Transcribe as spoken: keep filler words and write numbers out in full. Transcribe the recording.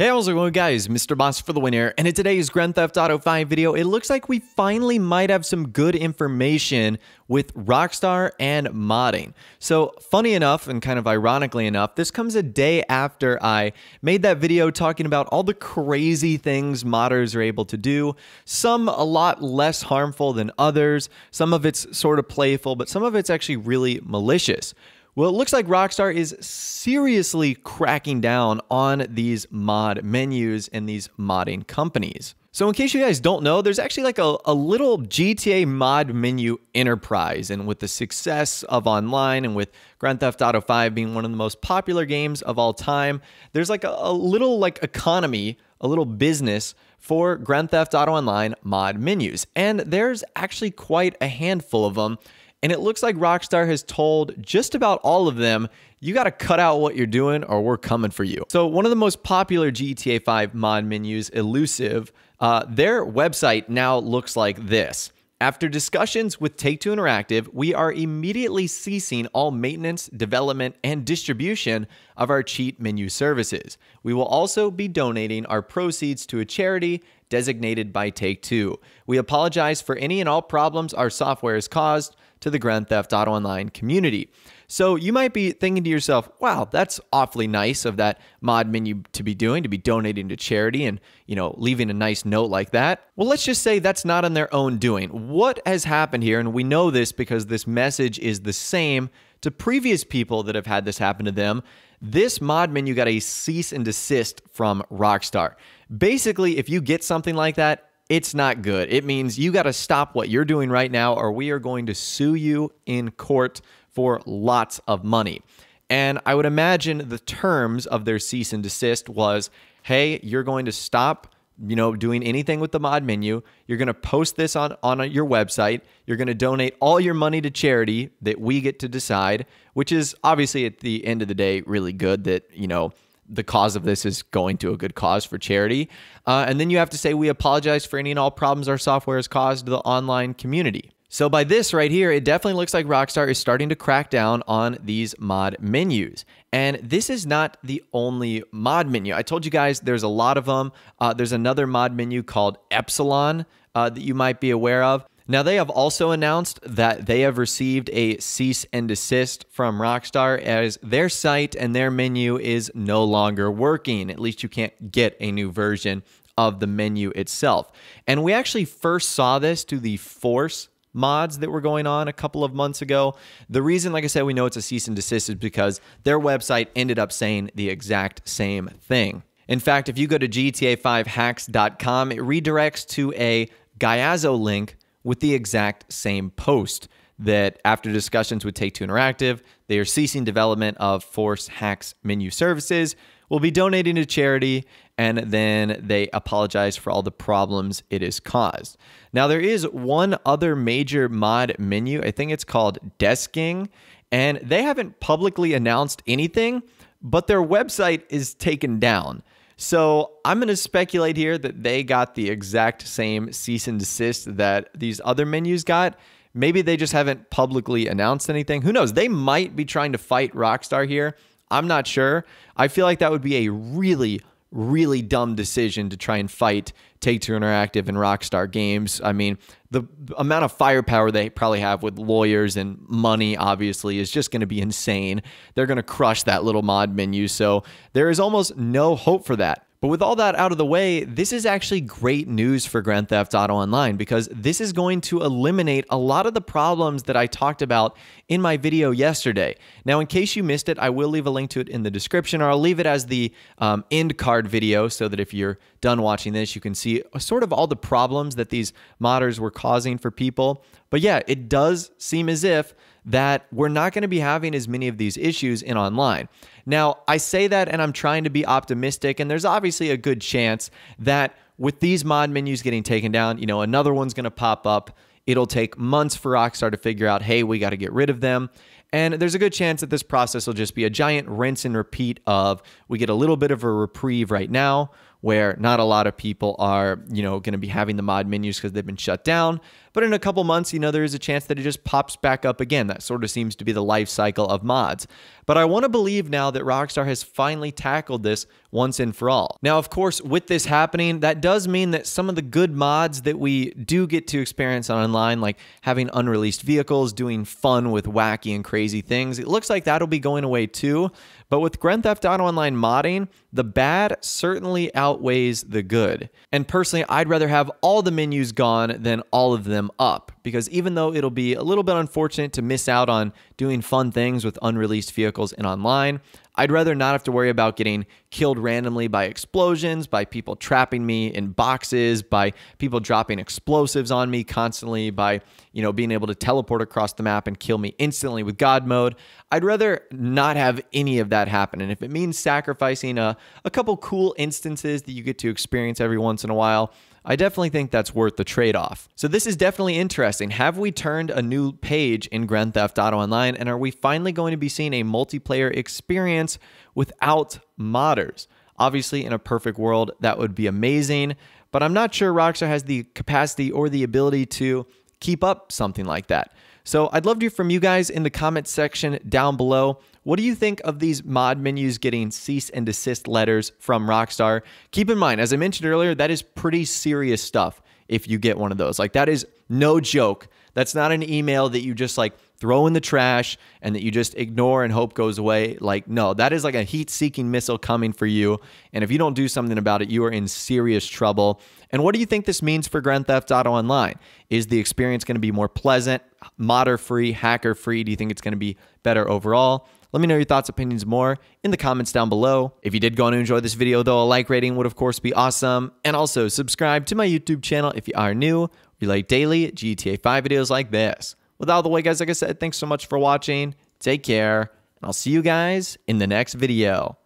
Hey, how's it going, guys? Mister Boss for the win here, and in today's Grand Theft Auto five video, it looks like we finally might have some good information with Rockstar and modding. So, funny enough, and kind of ironically enough, this comes a day after I made that video talking about all the crazy things modders are able to do, some a lot less harmful than others, some of it's sort of playful, but some of it's actually really malicious. Well, it looks like Rockstar is seriously cracking down on these mod menus and these modding companies. So in case you guys don't know, there's actually like a, a little G T A mod menu enterprise, and with the success of online and with Grand Theft Auto five being one of the most popular games of all time, there's like a, a little like economy, a little business for Grand Theft Auto Online mod menus. And there's actually quite a handful of them. And it looks like Rockstar has told just about all of them, you gotta cut out what you're doing or we're coming for you. So one of the most popular G T A five mod menus, Elusive, uh, their website now looks like this. After discussions with Take-Two Interactive, we are immediately ceasing all maintenance, development, and distribution of our cheat menu services. We will also be donating our proceeds to a charity designated by Take-Two. We apologize for any and all problems our software has caused to the Grand Theft Auto Online community. So you might be thinking to yourself, wow, that's awfully nice of that mod menu to be doing, to be donating to charity and, you know, leaving a nice note like that. Well, let's just say that's not on their own doing. What has happened here, and we know this because this message is the same to previous people that have had this happen to them, this mod menu got a cease and desist from Rockstar. Basically, if you get something like that, it's not good. It means you got to stop what you're doing right now or we are going to sue you in court for lots of money. And I would imagine the terms of their cease and desist was, hey, you're going to stop, you know, doing anything with the mod menu. You're going to post this on, on your website. You're going to donate all your money to charity that we get to decide, which is obviously at the end of the day really good that, you know, the cause of this is going to a good cause for charity. Uh, and then you have to say, we apologize for any and all problems our software has caused to the online community. So by this right here, it definitely looks like Rockstar is starting to crack down on these mod menus. And this is not the only mod menu. I told you guys there's a lot of them. Uh, there's another mod menu called Epsilon uh, that you might be aware of. Now, they have also announced that they have received a cease and desist from Rockstar as their site and their menu is no longer working. At least you can't get a new version of the menu itself. And we actually first saw this to the Force mods that were going on a couple of months ago. The reason, like I said, we know it's a cease and desist is because their website ended up saying the exact same thing. In fact, if you go to G T A five hacks dot com, it redirects to a Gyazo link with the exact same post that after discussions with Take-Two Interactive, they are ceasing development of Force Hacks menu services, will be donating to charity, and then they apologize for all the problems it has caused. Now, there is one other major mod menu. I think it's called Desking, and they haven't publicly announced anything, but their website is taken down. So I'm going to speculate here that they got the exact same cease and desist that these other menus got. Maybe they just haven't publicly announced anything. Who knows? They might be trying to fight Rockstar here. I'm not sure. I feel like that would be a really, really dumb decision to try and fight Take-Two Interactive and Rockstar Games. I mean, the amount of firepower they probably have with lawyers and money, obviously, is just going to be insane. They're going to crush that little mod menu, so there is almost no hope for that. But with all that out of the way, this is actually great news for Grand Theft Auto Online because this is going to eliminate a lot of the problems that I talked about in my video yesterday. Now, in case you missed it, I will leave a link to it in the description, or I'll leave it as the um, end card video so that if you're done watching this, you can see sort of all the problems that these modders were causing for people. But yeah, it does seem as if that we're not going to be having as many of these issues in online. Now, I say that and I'm trying to be optimistic, and there's obviously a good chance that with these mod menus getting taken down, you know, another one's going to pop up. It'll take months for Rockstar to figure out, hey, we got to get rid of them. And there's a good chance that this process will just be a giant rinse and repeat of we get a little bit of a reprieve right now. where not a lot of people are, you know, going to be having the mod menus because they've been shut down. But in a couple months, you know, there is a chance that it just pops back up again. That sort of seems to be the life cycle of mods. But I want to believe now that Rockstar has finally tackled this once and for all. Now, of course, with this happening, that does mean that some of the good mods that we do get to experience online, like having unreleased vehicles, doing fun with wacky and crazy things, it looks like that'll be going away too. But with Grand Theft Auto Online modding, the bad certainly outweighs the good. And personally, I'd rather have all the menus gone than all of them up, because even though it'll be a little bit unfortunate to miss out on doing fun things with unreleased vehicles and online, I'd rather not have to worry about getting killed randomly by explosions, by people trapping me in boxes, by people dropping explosives on me constantly, by, you know, being able to teleport across the map and kill me instantly with God mode. I'd rather not have any of that happen. And if it means sacrificing a, a couple cool instances that you get to experience every once in a while, I definitely think that's worth the trade-off. So this is definitely interesting. Have we turned a new page in Grand Theft Auto Online, and are we finally going to be seeing a multiplayer experience without modders? Obviously, in a perfect world, that would be amazing, but I'm not sure Rockstar has the capacity or the ability to keep up something like that. So I'd love to hear from you guys in the comments section down below. What do you think of these mod menus getting cease and desist letters from Rockstar? Keep in mind, as I mentioned earlier, that is pretty serious stuff if you get one of those. Like, that is no joke. That's not an email that you just like throw in the trash and that you just ignore and hope goes away. Like, no, that is like a heat-seeking missile coming for you. And if you don't do something about it, you are in serious trouble. And what do you think this means for Grand Theft Auto Online? Is the experience going to be more pleasant, modder-free, hacker-free? Do you think it's going to be better overall? Let me know your thoughts, opinions, more in the comments down below. If you did go on and enjoy this video, though, a like rating would, of course, be awesome. And also, subscribe to my YouTube channel if you are new. We like daily G T A five videos like this. With all the way, guys, like I said, thanks so much for watching. Take care, and I'll see you guys in the next video.